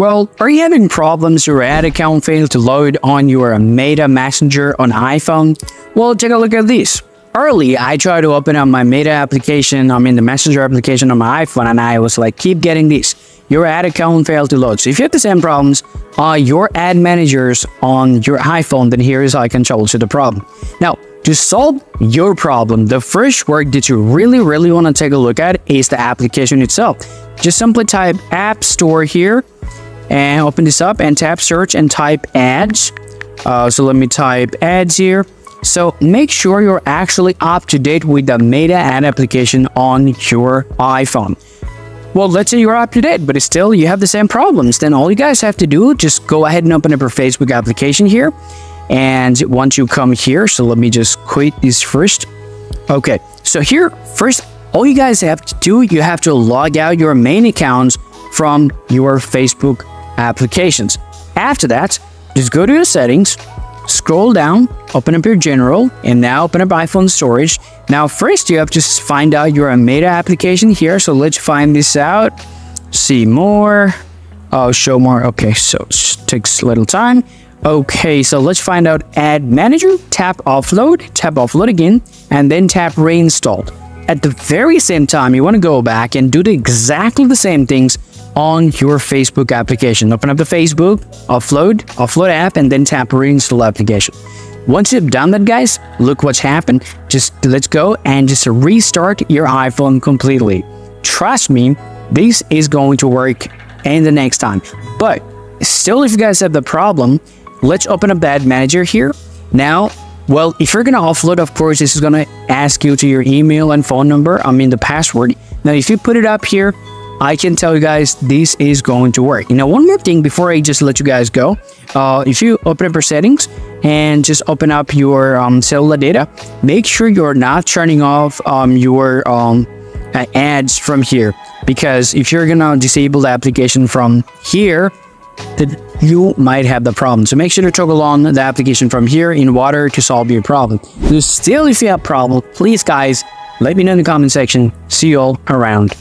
Well, are you having problems your ad account failed to load on your Meta Messenger on iPhone? Well, take a look at this. Early, I tried to open up my Meta application, the Messenger application on my iPhone, and I was like, keep getting this. Your ad account failed to load. So if you have the same problems, your ad managers on your iPhone, then here is how I can troubleshoot the problem. Now, to solve your problem, the first work that you really want to take a look at is the application itself. Just simply type App Store here and open this up and tap search and type ads. So let me type ads here. So make sure you're actually up to date with the Meta ad application on your iPhone. Well, let's say you're up to date, but still you have the same problems. Then all you guys have to do, just go ahead and open up your Facebook application here. And once you come here, so let me just quit this first. Okay, so here first, all you guys have to do, you have to log out your main accounts from your Facebook applications. After that, just go to your settings, scroll down, open up your general, and now open up iPhone storage. Now first you have to find out your Meta application here, so let's find this out. See more, oh, show more. Okay, so it takes a little time. Okay, so let's find out ad manager, tap offload again, and then tap reinstalled. At the very same time, you want to go back and do exactly the same things on your Facebook application. Open up the Facebook, offload app, and then tap reinstall application. Once you've done that, guys, look what's happened. Just let's go and just restart your iPhone completely. Trust me, this is going to work in the next time. But still, if you guys have the problem, let's open up the ad manager here. Now, well, if you're going to offload, of course, this is going to ask you to your email and phone number, the password. Now, if you put it up here, I can tell you guys this is going to work. You know, one more thing before I just let you guys go. If you open up your settings and just open up your cellular data, make sure you're not turning off your ads from here. Because if you're going to disable the application from here, that you might have the problem. So make sure to toggle on the application from here in order to solve your problem. So still, if you have a problem, please guys, let me know in the comment section. See you all around.